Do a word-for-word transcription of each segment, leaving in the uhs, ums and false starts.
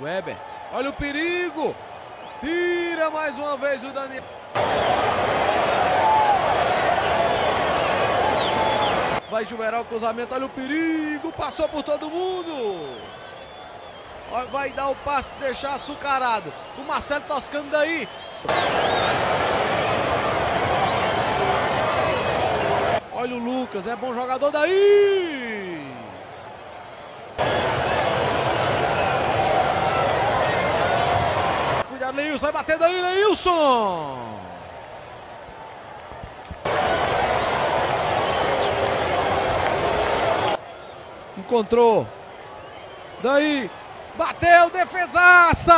Weber, olha o perigo. Tira mais uma vez o Daniel. Vai Juberal, o cruzamento, olha o perigo. Passou por todo mundo. Vai dar o passe, deixar açucarado. O Marcelo Toscano daí. Olha o Lucas, é bom jogador daí. Cuidado, Leilson, vai bater daí, Leilson. Encontrou. Daí, bateu, defesaça.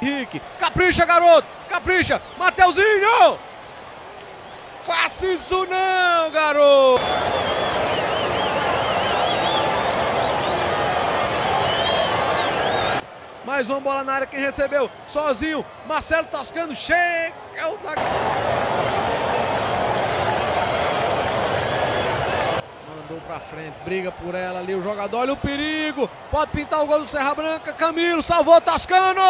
Henrique, capricha, garoto, capricha, Mateuzinho, faça isso não, garoto. Mais uma bola na área, quem recebeu, sozinho, Marcelo Toscano, chega o Zagano. Mandou pra frente, briga por ela ali, o jogador, olha o perigo, pode pintar o gol do Serra Branca, Camilo, salvou Toscano!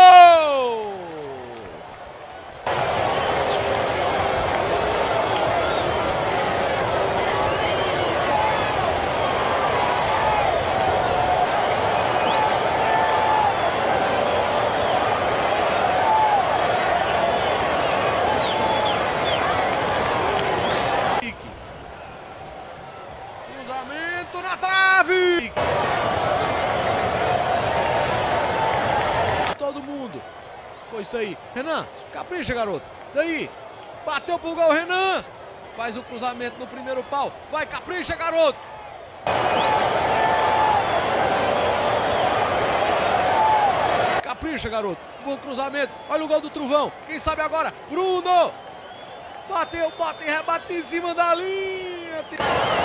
Cruzamento na trave! Todo mundo. Foi isso aí. Renan, capricha, garoto. Daí, bateu pro gol, Renan. Faz o cruzamento no primeiro pau. Vai, capricha, garoto. Capricha, garoto. Bom cruzamento. Olha o gol do Trovão. Quem sabe agora? Bruno. Bateu, bate e rebate em cima da linha.